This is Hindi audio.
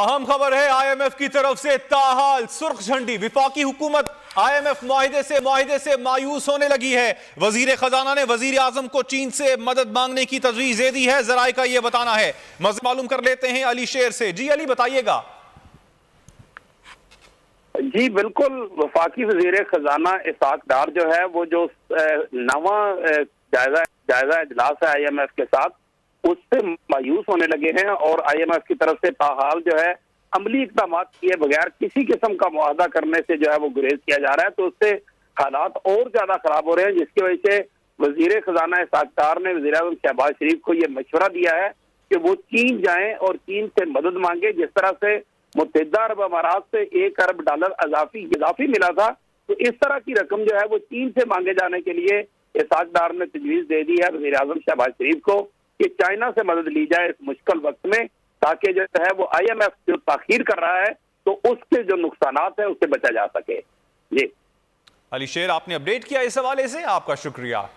अहम खबर है IMF की तरफ से ताहाल सुर्ख झंडी। विफाकी हुकूमत IMF माहिदे से मायूस होने लगी है। वजीर खजाना ने वजीर आजम को चीन से मदद मांगने की तजवीज दी है। जराए का यह बताना है। मज़ीद मालूम कर लेते हैं अली शेर से। जी अली बताइएगा। जी बिल्कुल, वफाकी वजीर खजाना इशाक डार जो है वो जो नवा जायजा इजलास है IMF के साथ, उससे मायूस होने लगे हैं और IMF की तरफ से ताहाल जो है अमली इकदाम किए बगैर किसी किस्म का मुआहदा करने से जो है वो गुरेज किया जा रहा है। तो उससे हालात और ज्यादा खराब हो रहे हैं, जिसकी वजह से वजीर खजाना इशाक डार ने वजीर आज़म शहबाज शरीफ को यह मशवरा दिया है कि वो चीन जाएं और चीन से मदद मांगे। जिस तरह से मुत्तहिदा अरब अमारात से $1 अरब इजाफी मिला था, तो इस तरह की रकम जो है वो चीन से मांगे जाने के लिए इशाक डार ने तजवीज दे दी है वजीर आज़म शहबाज शरीफ को कि चाइना से मदद ली जाए इस मुश्किल वक्त में, ताकि जो है वो IMF जो ताखीर कर रहा है तो उसके जो नुकसानात हैं उससे बचा जा सके। जी अली शेर, आपने अपडेट किया इस हवाले से, आपका शुक्रिया।